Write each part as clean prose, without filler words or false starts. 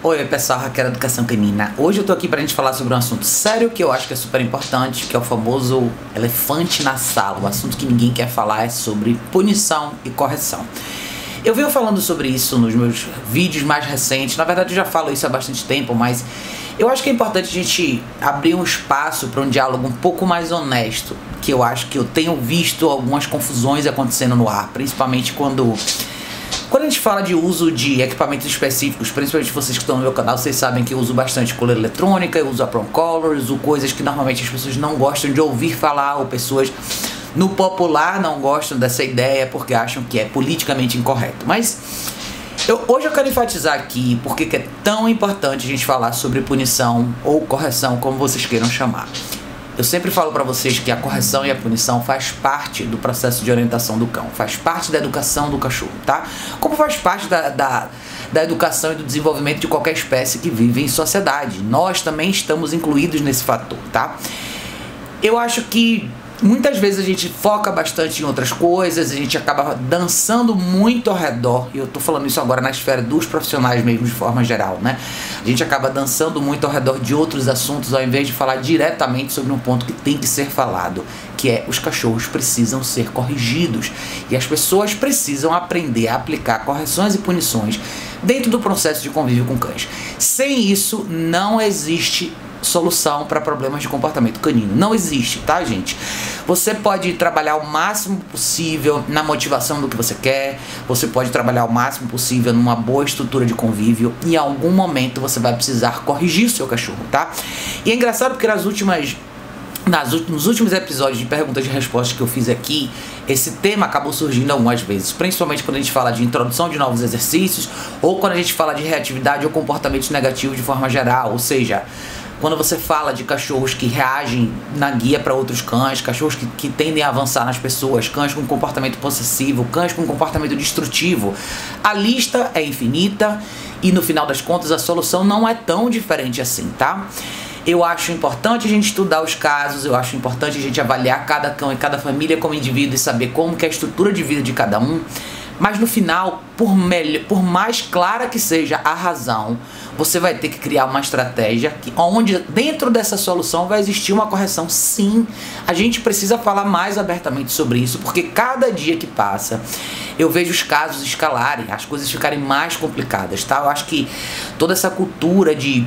Oi pessoal, Raquel Educação Canina. Hoje eu tô aqui pra gente falar sobre um assunto sério que eu acho que é super importante, que é o famoso elefante na sala. O assunto que ninguém quer falar é sobre punição e correção. Eu venho falando sobre isso nos meus vídeos mais recentes. Na verdade eu já falo isso há bastante tempo, mas eu acho que é importante a gente abrir um espaço para um diálogo um pouco mais honesto, que eu acho que eu tenho visto algumas confusões acontecendo no ar, principalmente quando a gente fala de uso de equipamentos específicos. Principalmente vocês que estão no meu canal, vocês sabem que eu uso bastante coleira eletrônica, eu uso a Prong Collars, uso coisas que normalmente as pessoas não gostam de ouvir falar, ou pessoas no popular não gostam dessa ideia porque acham que é politicamente incorreto. Mas hoje eu quero enfatizar aqui porque que é tão importante a gente falar sobre punição ou correção, como vocês queiram chamar. Eu sempre falo pra vocês que a correção e a punição faz parte do processo de orientação do cão, faz parte da educação do cachorro, tá? Como faz parte da educação e do desenvolvimento de qualquer espécie que vive em sociedade. Nós também estamos incluídos nesse fator, tá? Eu acho que muitas vezes a gente foca bastante em outras coisas, a gente acaba dançando muito ao redor, e eu tô falando isso agora na esfera dos profissionais mesmo, de forma geral, né? A gente acaba dançando muito ao redor de outros assuntos, ao invés de falar diretamente sobre um ponto que tem que ser falado, que é: os cachorros precisam ser corrigidos, e as pessoas precisam aprender a aplicar correções e punições dentro do processo de convívio com cães. Sem isso, não existe solução para problemas de comportamento canino. Não existe, tá, gente? Você pode trabalhar o máximo possível na motivação do que você quer, você pode trabalhar o máximo possível numa boa estrutura de convívio, e em algum momento você vai precisar corrigir seu cachorro, tá? E é engraçado porque nos últimos episódios de perguntas e respostas que eu fiz aqui, esse tema acabou surgindo algumas vezes, principalmente quando a gente fala de introdução de novos exercícios, ou quando a gente fala de reatividade ou comportamento negativo de forma geral. Ou seja, quando você fala de cachorros que reagem na guia para outros cães, cachorros que tendem a avançar nas pessoas, cães com comportamento possessivo, cães com comportamento destrutivo, a lista é infinita, e no final das contas a solução não é tão diferente assim, tá? Eu acho importante a gente estudar os casos, eu acho importante a gente avaliar cada cão e cada família como indivíduo e saber como que é a estrutura de vida de cada um. Mas no final, por mais clara que seja a razão, você vai ter que criar uma estratégia onde dentro dessa solução vai existir uma correção, sim. A gente precisa falar mais abertamente sobre isso, porque cada dia que passa eu vejo os casos escalarem, as coisas ficarem mais complicadas, tá? Eu acho que toda essa cultura de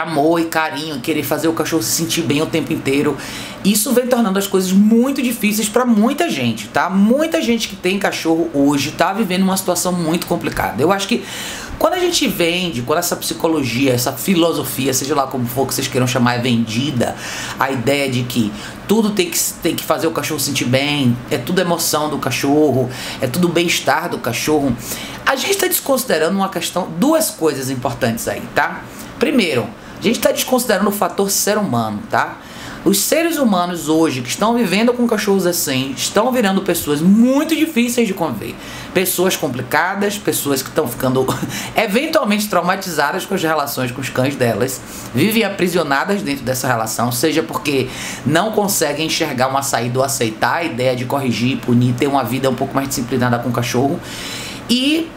amor e carinho, querer fazer o cachorro se sentir bem o tempo inteiro, isso vem tornando as coisas muito difíceis pra muita gente, tá? Muita gente que tem cachorro hoje tá vivendo uma situação muito complicada. Eu acho que quando a gente vende, quando essa psicologia, essa filosofia, seja lá como for que vocês queiram chamar, é vendida, a ideia de que tudo tem que fazer o cachorro se sentir bem, é tudo emoção do cachorro, é tudo bem-estar do cachorro, a gente tá desconsiderando uma questão, duas coisas importantes aí, tá? Primeiro, a gente está desconsiderando o fator ser humano, tá? Os seres humanos hoje que estão vivendo com cachorros assim estão virando pessoas muito difíceis de conviver. Pessoas complicadas, pessoas que estão ficando eventualmente traumatizadas com as relações com os cães delas. Vivem aprisionadas dentro dessa relação, seja porque não conseguem enxergar uma saída ou aceitar a ideia de corrigir, punir, ter uma vida um pouco mais disciplinada com o cachorro. E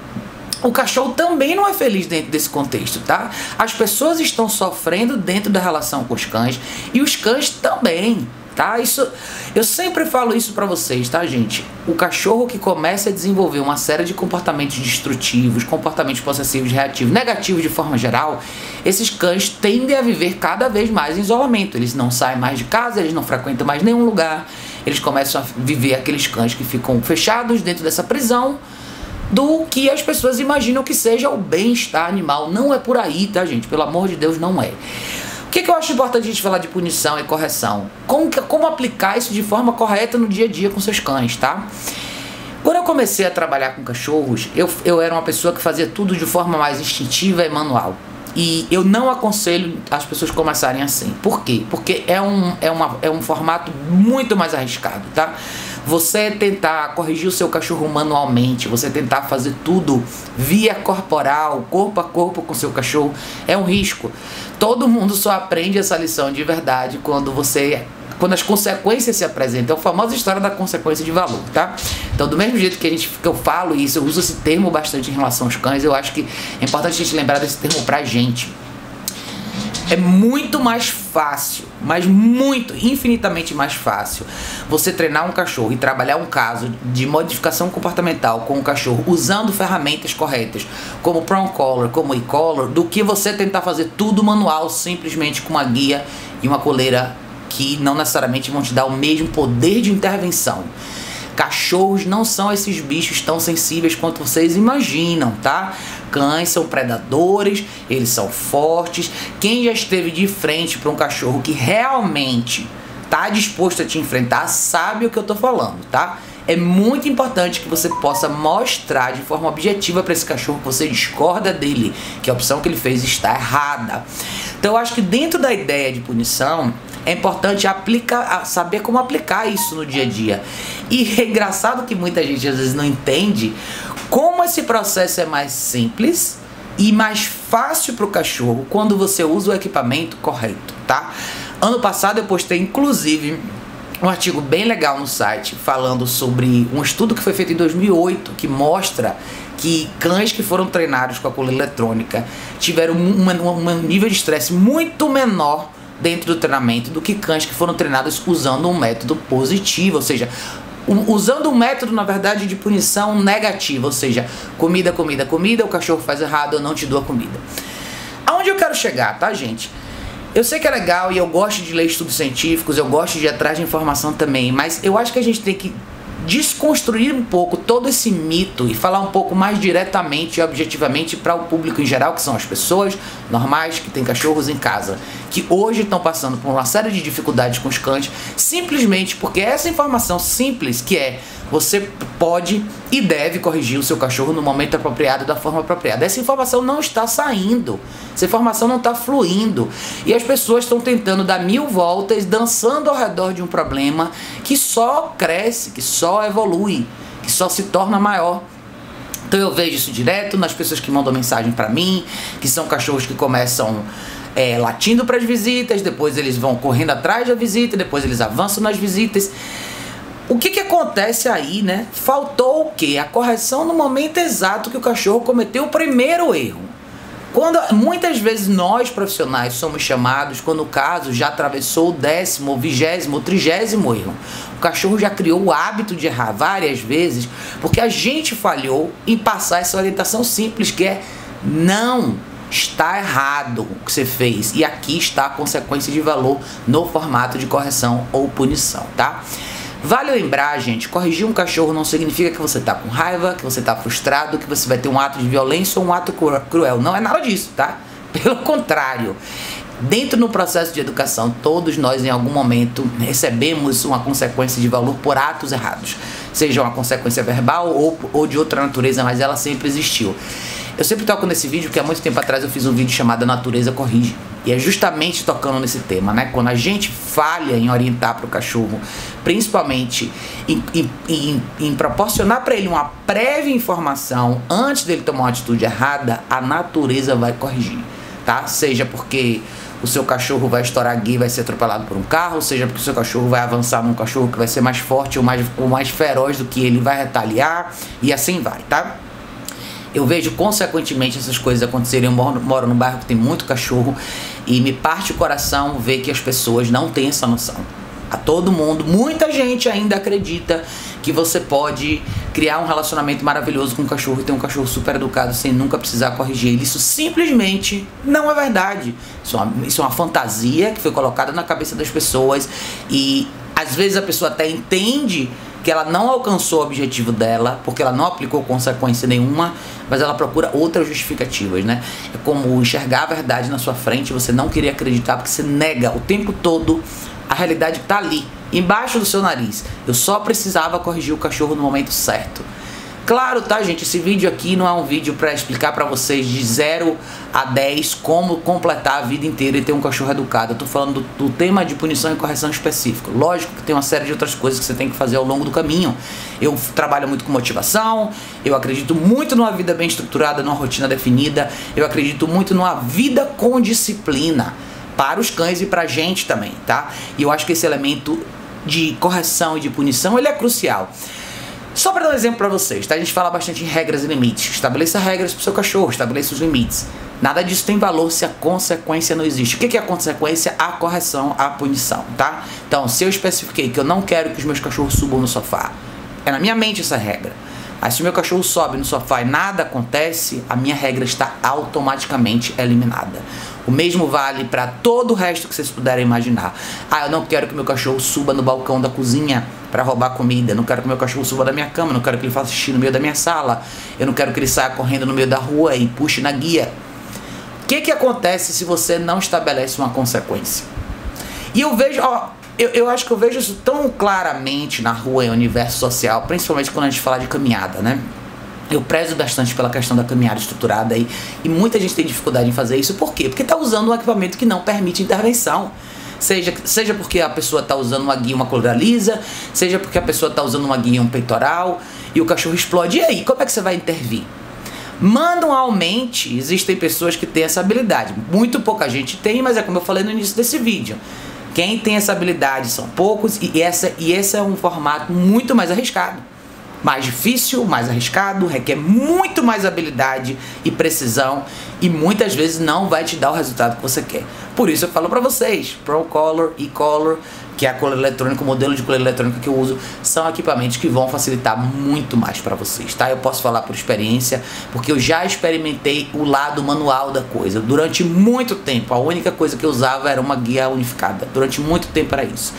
o cachorro também não é feliz dentro desse contexto, tá? As pessoas estão sofrendo dentro da relação com os cães, e os cães também, tá? Isso, eu sempre falo isso pra vocês, tá, gente? O cachorro que começa a desenvolver uma série de comportamentos destrutivos, comportamentos possessivos, reativos, negativos de forma geral, esses cães tendem a viver cada vez mais em isolamento. Eles não saem mais de casa, eles não frequentam mais nenhum lugar. Eles começam a viver aqueles cães que ficam fechados dentro dessa prisão do que as pessoas imaginam que seja o bem-estar animal. Não é por aí, tá, gente? Pelo amor de Deus, não é. O que eu acho importante a gente falar de punição e correção? Como aplicar isso de forma correta no dia a dia com seus cães, tá? Quando eu comecei a trabalhar com cachorros, eu era uma pessoa que fazia tudo de forma mais instintiva e manual. E eu não aconselho as pessoas começarem assim. Por quê? Porque é um formato muito mais arriscado, tá? Você tentar corrigir o seu cachorro manualmente, você tentar fazer tudo via corporal, corpo a corpo com o seu cachorro, é um risco. Todo mundo só aprende essa lição de verdade quando você quando as consequências se apresentam. É a famosa história da consequência de valor, tá? Então, do mesmo jeito que, que eu falo isso, eu uso esse termo bastante em relação aos cães, eu acho que é importante a gente lembrar desse termo pra gente. É muito mais fácil, mas muito, infinitamente mais fácil, você treinar um cachorro e trabalhar um caso de modificação comportamental com o cachorro usando ferramentas corretas, como Prong Collar, como E-Collar, do que você tentar fazer tudo manual simplesmente com uma guia e uma coleira que não necessariamente vão te dar o mesmo poder de intervenção. Cachorros não são esses bichos tão sensíveis quanto vocês imaginam, tá? Cães são predadores, eles são fortes. Quem já esteve de frente para um cachorro que realmente tá disposto a te enfrentar sabe o que eu tô falando, tá? É muito importante que você possa mostrar de forma objetiva para esse cachorro que você discorda dele, que a opção que ele fez está errada. Então eu acho que dentro da ideia de punição é importante aplicar, saber como aplicar isso no dia a dia. E é engraçado que muita gente às vezes não entende como esse processo é mais simples e mais fácil para o cachorro quando você usa o equipamento correto, tá? Ano passado eu postei inclusive um artigo bem legal no site falando sobre um estudo que foi feito em 2008 que mostra que cães que foram treinados com a coleira eletrônica tiveram um nível de estresse muito menor dentro do treinamento do que cães que foram treinados usando um método positivo, ou seja, usando um método, na verdade, de punição negativa, ou seja, comida, comida, comida, o cachorro faz errado, eu não te dou a comida. Aonde eu quero chegar, tá, gente? Eu sei que é legal e eu gosto de ler estudos científicos, eu gosto de ir atrás de informação também, mas eu acho que a gente tem que desconstruir um pouco todo esse mito e falar um pouco mais diretamente e objetivamente para o público em geral, que são as pessoas normais que têm cachorros em casa, que hoje estão passando por uma série de dificuldades com os cães, simplesmente porque essa informação simples que é você pode e deve corrigir o seu cachorro no momento apropriado, da forma apropriada. Essa informação não está saindo, essa informação não está fluindo e as pessoas estão tentando dar mil voltas, dançando ao redor de um problema que só cresce, que só evolui, que só se torna maior. Então eu vejo isso direto nas pessoas que mandam mensagem para mim, que são cachorros que começam latindo para as visitas, depois eles vão correndo atrás da visita, depois eles avançam nas visitas. O que que acontece aí, né? Faltou o quê? A correção no momento exato que o cachorro cometeu o primeiro erro. Quando muitas vezes nós profissionais somos chamados quando o caso já atravessou o 10º, 20º, 30º erro. O cachorro já criou o hábito de errar várias vezes porque a gente falhou em passar essa orientação simples que é não está errado o que você fez e aqui está a consequência de valor no formato de correção ou punição, tá? Vale lembrar, gente, corrigir um cachorro não significa que você tá com raiva, que você tá frustrado, que você vai ter um ato de violência ou um ato cruel. Não é nada disso, tá? Pelo contrário. Dentro do processo de educação, todos nós em algum momento recebemos uma consequência de valor por atos errados. Seja uma consequência verbal ou de outra natureza, mas ela sempre existiu. Eu sempre toco nesse vídeo porque há muito tempo atrás eu fiz um vídeo chamado Natureza Corrige. E é justamente tocando nesse tema, né? Quando a gente falha em orientar para o cachorro, principalmente em proporcionar para ele uma prévia informação antes dele tomar uma atitude errada, a natureza vai corrigir, tá? Seja porque o seu cachorro vai estourar a guia e vai ser atropelado por um carro, seja porque o seu cachorro vai avançar num cachorro que vai ser mais forte ou mais feroz do que ele, vai retaliar e assim vai, tá? Eu vejo consequentemente essas coisas acontecerem. Eu moro num bairro que tem muito cachorro e me parte o coração ver que as pessoas não têm essa noção. A todo mundo, muita gente ainda acredita que você pode criar um relacionamento maravilhoso com um cachorro e ter um cachorro super educado sem nunca precisar corrigir ele. Isso simplesmente não é verdade. Isso é uma fantasia que foi colocada na cabeça das pessoas e às vezes a pessoa até entende que ela não alcançou o objetivo dela, porque ela não aplicou consequência nenhuma, mas ela procura outras justificativas, né? É como enxergar a verdade na sua frente, você não querer acreditar, porque você nega o tempo todo a realidade que tá ali, embaixo do seu nariz. Eu só precisava corrigir o cachorro no momento certo. Claro, tá, gente? Esse vídeo aqui não é um vídeo para explicar para vocês de 0 a 10 como completar a vida inteira e ter um cachorro educado. Eu tô falando do tema de punição e correção específico. Lógico que tem uma série de outras coisas que você tem que fazer ao longo do caminho. Eu trabalho muito com motivação, eu acredito muito numa vida bem estruturada, numa rotina definida, eu acredito muito numa vida com disciplina. para os cães e para a gente também, tá? E eu acho que esse elemento de correção e de punição, ele é crucial. Só para dar um exemplo para vocês, tá? A gente fala bastante em regras e limites. Estabeleça regras para o seu cachorro, estabeleça os limites. Nada disso tem valor se a consequência não existe. O que é a consequência? A correção, a punição, tá? Então, se eu especifiquei que eu não quero que os meus cachorros subam no sofá, é na minha mente essa regra. Aí, se o meu cachorro sobe no sofá e nada acontece, a minha regra está automaticamente eliminada. O mesmo vale para todo o resto que vocês puderem imaginar. Ah, eu não quero que meu cachorro suba no balcão da cozinha para roubar comida. Não quero que meu cachorro suba da minha cama. Não quero que ele faça xixi no meio da minha sala. Eu não quero que ele saia correndo no meio da rua e puxe na guia. O que acontece se você não estabelece uma consequência? E eu vejo... Eu acho que eu vejo isso tão claramente na rua, em universo social, principalmente quando a gente fala de caminhada, né? Eu prezo bastante pela questão da caminhada estruturada aí, e muita gente tem dificuldade em fazer isso. Por quê? Porque tá usando um equipamento que não permite intervenção. Seja porque a pessoa tá usando uma guia, uma coleira lisa, seja porque a pessoa tá usando uma guia, um peitoral, e o cachorro explode. E aí, como é que você vai intervir? Manualmente, existem pessoas que têm essa habilidade. Muito pouca gente tem, mas é como eu falei no início desse vídeo. Quem tem essa habilidade são poucos, e esse é um formato muito mais arriscado. Mais difícil, mais arriscado, requer muito mais habilidade e precisão, e muitas vezes não vai te dar o resultado que você quer. Por isso eu falo pra vocês, Prong Collar, E-Collar, que é a coleira eletrônica, o modelo de coleira eletrônica que eu uso, são equipamentos que vão facilitar muito mais para vocês, tá? Eu posso falar por experiência, porque eu já experimentei o lado manual da coisa. Durante muito tempo, a única coisa que eu usava era uma guia unificada. Durante muito tempo era isso.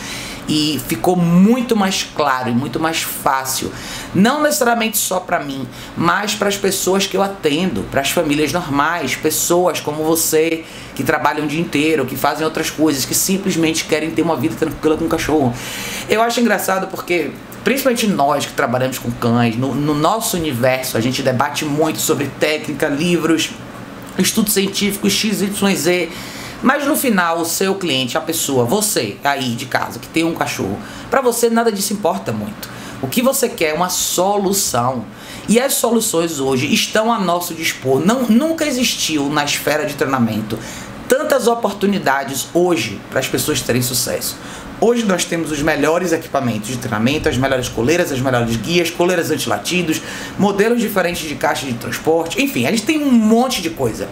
E ficou muito mais claro e muito mais fácil, não necessariamente só para mim, mas para as pessoas que eu atendo, para as famílias normais, pessoas como você, que trabalham o dia inteiro, que fazem outras coisas, que simplesmente querem ter uma vida tranquila com o cachorro. Eu acho engraçado porque, principalmente nós que trabalhamos com cães, no nosso universo, a gente debate muito sobre técnica, livros, estudos científicos, XYZ. Mas no final, o seu cliente, a pessoa, você aí de casa que tem um cachorro, pra você nada disso importa muito. O que você quer é uma solução. E as soluções hoje estão a nosso dispor. Nunca existiu na esfera de treinamento tantas oportunidades hoje para as pessoas terem sucesso. Hoje nós temos os melhores equipamentos de treinamento, as melhores coleiras, as melhores guias, coleiras antilatidos, modelos diferentes de caixa de transporte. Enfim, a gente tem um monte de coisa.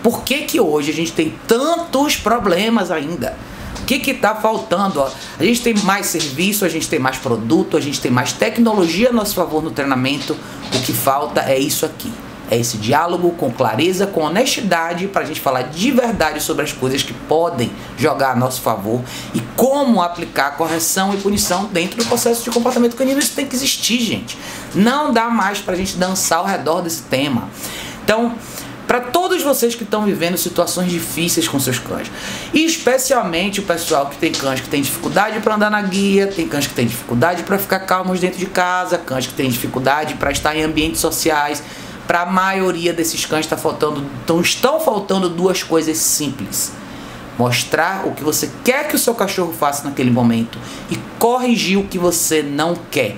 Por que que hoje a gente tem tantos problemas ainda? O que que tá faltando? A gente tem mais serviço, a gente tem mais produto, a gente tem mais tecnologia a nosso favor no treinamento. O que falta é isso aqui. É esse diálogo com clareza, com honestidade, para a gente falar de verdade sobre as coisas que podem jogar a nosso favor e como aplicar correção e punição dentro do processo de comportamento canino. Isso tem que existir, gente. Não dá mais para a gente dançar ao redor desse tema. Então... para todos vocês que estão vivendo situações difíceis com seus cães, e especialmente o pessoal que tem cães que tem dificuldade para andar na guia, tem cães que tem dificuldade para ficar calmos dentro de casa, cães que tem dificuldade para estar em ambientes sociais, para a maioria desses cães estão faltando duas coisas simples: mostrar o que você quer que o seu cachorro faça naquele momento e corrigir o que você não quer.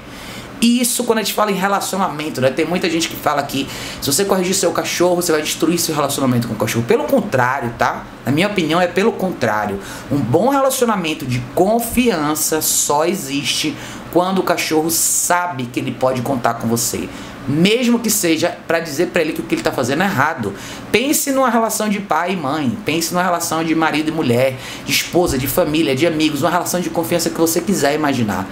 E isso quando a gente fala em relacionamento, né? Tem muita gente que fala que se você corrigir seu cachorro, você vai destruir seu relacionamento com o cachorro. Pelo contrário, tá? Na minha opinião, é pelo contrário. Um bom relacionamento de confiança só existe quando o cachorro sabe que ele pode contar com você. Mesmo que seja para dizer para ele que o que ele está fazendo é errado. Pense numa relação de pai e mãe, pense numa relação de marido e mulher, de esposa, de família, de amigos, uma relação de confiança que você quiser imaginar.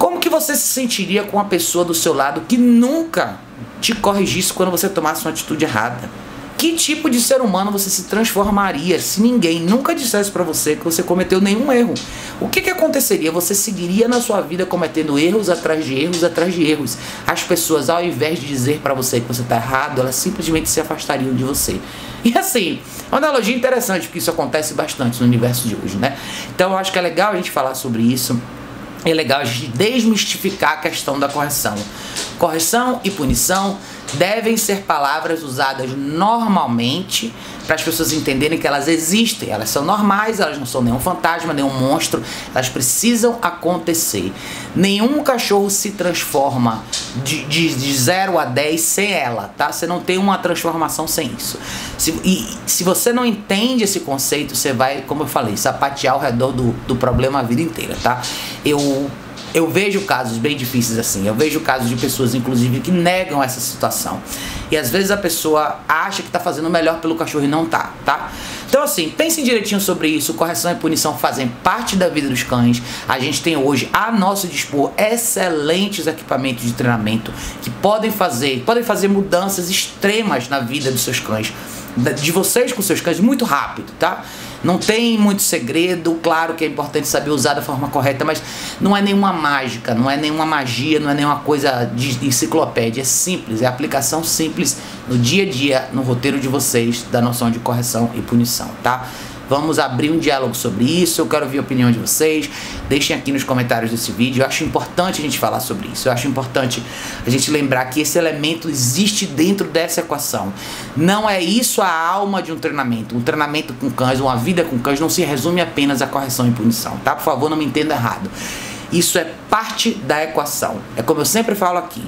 Como que você se sentiria com uma pessoa do seu lado que nunca te corrigisse quando você tomasse uma atitude errada? Que tipo de ser humano você se transformaria se ninguém nunca dissesse pra você que você cometeu nenhum erro? O que que aconteceria? Você seguiria na sua vida cometendo erros atrás de erros atrás de erros. As pessoas, ao invés de dizer pra você que você tá errado, elas simplesmente se afastariam de você. E assim, uma analogia interessante, porque isso acontece bastante no universo de hoje, né? Então eu acho que é legal a gente falar sobre isso. É legal a gente desmistificar a questão da correção. Correção e punição devem ser palavras usadas normalmente para as pessoas entenderem que elas existem, elas são normais, elas não são nenhum fantasma, nenhum monstro, elas precisam acontecer. Nenhum cachorro se transforma de 0 a 10 sem ela, tá? Você não tem uma transformação sem isso. Se você não entende esse conceito, você vai, como eu falei, sapatear ao redor do problema a vida inteira, tá? Eu vejo casos bem difíceis assim, eu vejo casos de pessoas, inclusive, que negam essa situação. E às vezes a pessoa acha que tá fazendo o melhor pelo cachorro e não tá, tá? Então assim, pensem direitinho sobre isso, correção e punição fazem parte da vida dos cães. A gente tem hoje a nosso dispor excelentes equipamentos de treinamento que podem fazer mudanças extremas na vida dos seus cães, de vocês com seus cães, muito rápido, tá? Não tem muito segredo, claro que é importante saber usar da forma correta, mas não é nenhuma mágica, não é nenhuma magia, não é nenhuma coisa de enciclopédia, é simples, é aplicação simples no dia a dia, no roteiro de vocês, da noção de correção e punição, tá? Vamos abrir um diálogo sobre isso, eu quero ouvir a opinião de vocês, deixem aqui nos comentários desse vídeo, eu acho importante a gente falar sobre isso, eu acho importante a gente lembrar que esse elemento existe dentro dessa equação, não é isso a alma de um treinamento com cães, uma vida com cães não se resume apenas à correção e punição, tá? Por favor, não me entenda errado, isso é parte da equação, é como eu sempre falo aqui,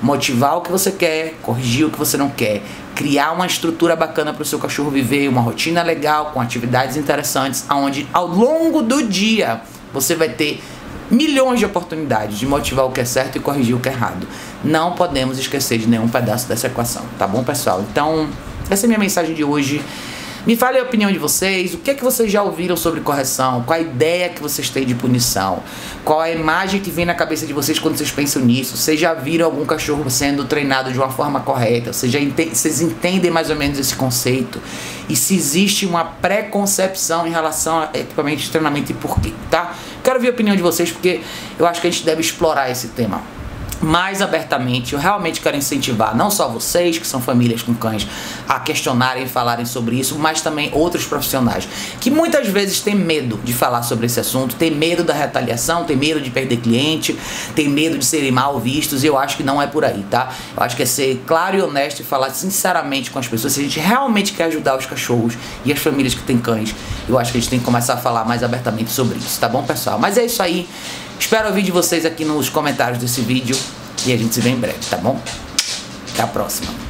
motivar o que você quer, corrigir o que você não quer, criar uma estrutura bacana para o seu cachorro viver, uma rotina legal, com atividades interessantes, onde ao longo do dia você vai ter milhões de oportunidades de motivar o que é certo e corrigir o que é errado. Não podemos esquecer de nenhum pedaço dessa equação, tá bom, pessoal? Então, essa é a minha mensagem de hoje. Me fale a opinião de vocês, o que é que vocês já ouviram sobre correção, qual a ideia que vocês têm de punição, qual a imagem que vem na cabeça de vocês quando vocês pensam nisso, vocês já viram algum cachorro sendo treinado de uma forma correta, vocês entendem mais ou menos esse conceito, e se existe uma preconcepção em relação a equipamento de treinamento e por quê, tá? Quero ver a opinião de vocês porque eu acho que a gente deve explorar esse tema mais abertamente. Eu realmente quero incentivar não só vocês, que são famílias com cães, a questionarem e falarem sobre isso, mas também outros profissionais que muitas vezes têm medo de falar sobre esse assunto, têm medo da retaliação, têm medo de perder cliente, têm medo de serem mal vistos, e eu acho que não é por aí, tá? Eu acho que é ser claro e honesto e falar sinceramente com as pessoas. Se a gente realmente quer ajudar os cachorros e as famílias que têm cães, eu acho que a gente tem que começar a falar mais abertamente sobre isso, tá bom, pessoal? Mas é isso aí. Espero ouvir de vocês aqui nos comentários desse vídeo e a gente se vê em breve, tá bom? Até a próxima.